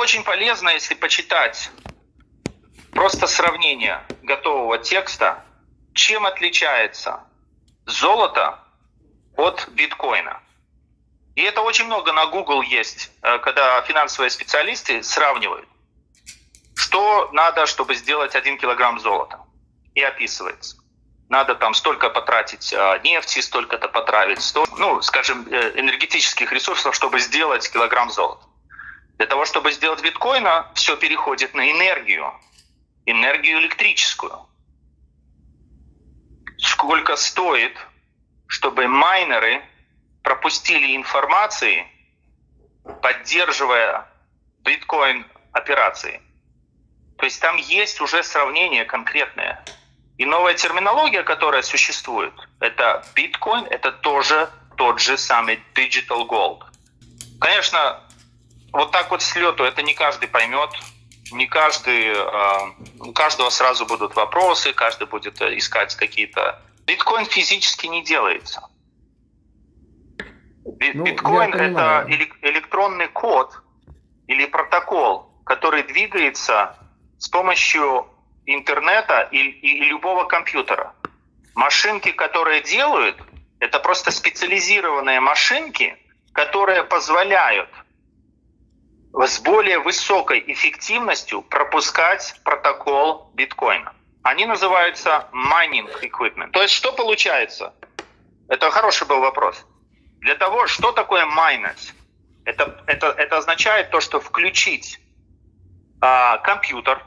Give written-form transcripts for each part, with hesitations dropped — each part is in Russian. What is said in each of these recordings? очень полезно, если почитать просто сравнение готового текста, чем отличается золото от биткоина. И это очень много на Google есть, когда финансовые специалисты сравнивают, что надо, чтобы сделать 1 килограмм золота. И описывается. Надо там столько потратить нефти, столько-то потратить, ну, скажем, энергетических ресурсов, чтобы сделать килограмм золота. Для того, чтобы сделать биткоина, все переходит на энергию, энергию электрическую. Сколько стоит, чтобы майнеры пропустили информации, поддерживая биткоин-операции. То есть там есть уже сравнение конкретное. И новая терминология, которая существует, это биткоин, это тоже тот же самый Digital Gold. Конечно, вот так вот с лету это не каждый поймет, не каждый, у каждого сразу будут вопросы, каждый будет искать какие-то... Биткоин физически не делается. Биткоин — это электронный код или протокол, который двигается с помощью интернета и любого компьютера. Машинки, которые делают, это просто специализированные машинки, которые позволяют с более высокой эффективностью пропускать протокол биткоина. Они называются mining equipment. То есть что получается? Это хороший был вопрос. Для того, что такое майнить? Это означает то, что включить компьютер,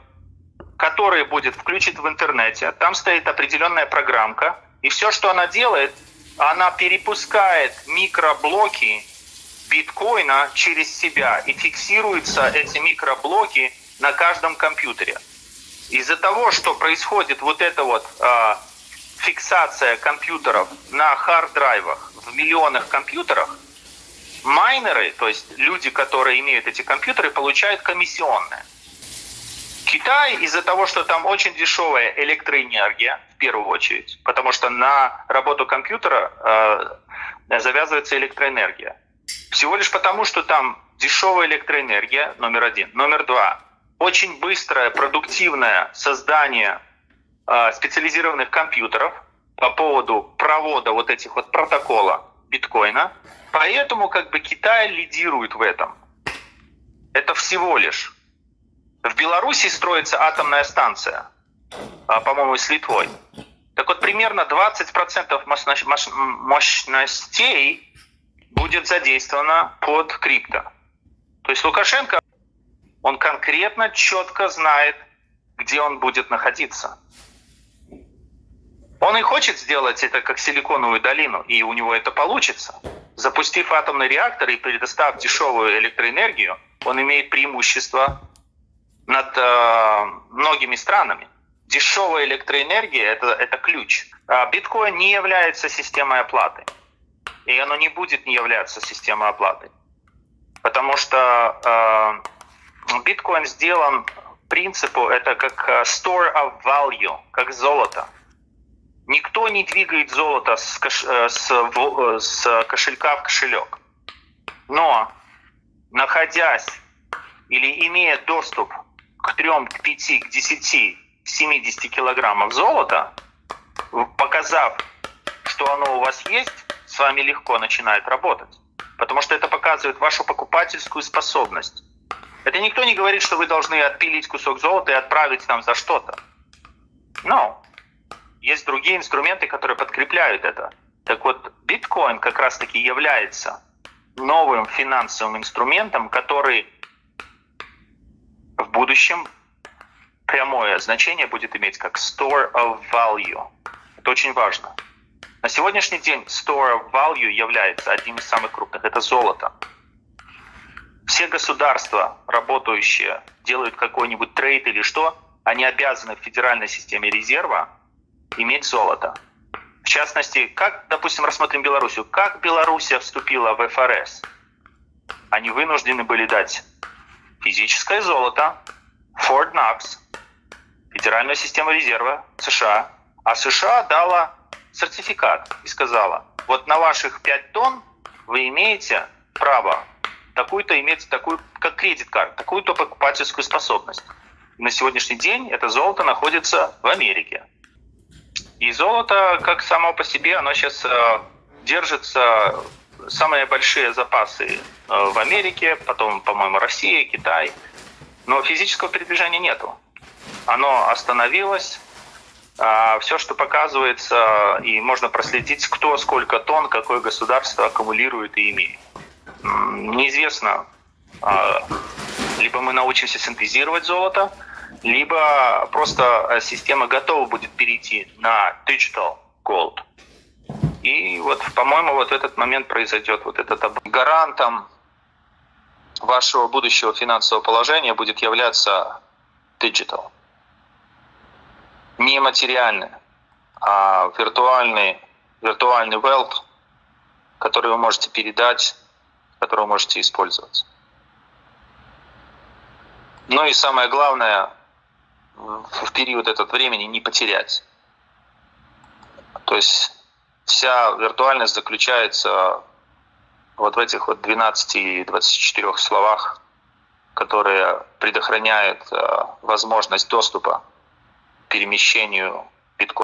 который будет включен в интернете. Там стоит определенная программка. И все, что она делает, она перепускает микроблоки биткоина через себя. И фиксируются эти микроблоки на каждом компьютере. Из-за того, что происходит вот эта вот фиксация компьютеров на хард-драйвах, в миллионах компьютерах, майнеры, то есть люди, которые имеют эти компьютеры, получают комиссионные. Китай, из-за того, что там очень дешевая электроэнергия, в первую очередь, потому что на работу компьютера завязывается электроэнергия. Всего лишь потому, что там дешевая электроэнергия, номер один. Номер два. Очень быстрое, продуктивное создание специализированных компьютеров по поводу провода вот этих вот протокола биткоина. Поэтому как бы Китай лидирует в этом. Это всего лишь. В Беларуси строится атомная станция, по-моему, с Литвой. Так вот, примерно 20% мощностей будет задействовано под крипто. То есть Лукашенко, он конкретно, четко знает, где он будет находиться. Он и хочет сделать это как Силиконовую долину, и у него это получится. Запустив атомный реактор и предоставив дешевую электроэнергию, он имеет преимущество над многими странами. Дешевая электроэнергия — это ключ. Биткоин не является системой оплаты. И оно не будет не являться системой оплаты. Потому что биткоин сделан принципу, это как store of value, как золото. Никто не двигает золото с кошелька в кошелек. Но, находясь или имея доступ к 3, к 5, к 10, к 70 килограммов золота, показав, что оно у вас есть, с вами легко начинает работать. Потому что это показывает вашу покупательскую способность. Это никто не говорит, что вы должны отпилить кусок золота и отправить нам за что-то. Но есть другие инструменты, которые подкрепляют это. Так вот, биткоин как раз-таки является новым финансовым инструментом, который в будущем прямое значение будет иметь как store of value. Это очень важно. На сегодняшний день store of value является одним из самых крупных. Это золото. Все государства, работающие, делают какой-нибудь трейд или что, они обязаны в федеральной системе резерва иметь золото. В частности, как, допустим, рассмотрим Белоруссию. Как Белоруссия вступила в ФРС? Они вынуждены были дать физическое золото, Fort Knox, федеральную систему резерва США. А США дала сертификат и сказала, вот на ваших 5 тонн вы имеете право такую-то иметь, такую, как кредит-карт, такую-то покупательскую способность. На сегодняшний день это золото находится в Америке. И золото, как само по себе, оно сейчас держится, самые большие запасы в Америке, потом, по-моему, Россия, Китай. Но физического передвижения нету. Оно остановилось. Все, что показывается, и можно проследить, кто сколько тонн, какое государство аккумулирует и имеет. Неизвестно, либо мы научимся синтезировать золото, либо просто система готова будет перейти на Digital Gold. И вот, по-моему, вот этот момент произойдет. Вот этот гарантом вашего будущего финансового положения будет являться Digital. Не материальный, а виртуальный wealth, который вы можете передать, который вы можете использовать. Ну и самое главное, в период этого времени не потерять. То есть вся виртуальность заключается вот в этих вот 12 и 24 словах, которые предохраняют возможность доступа к перемещению биткоина.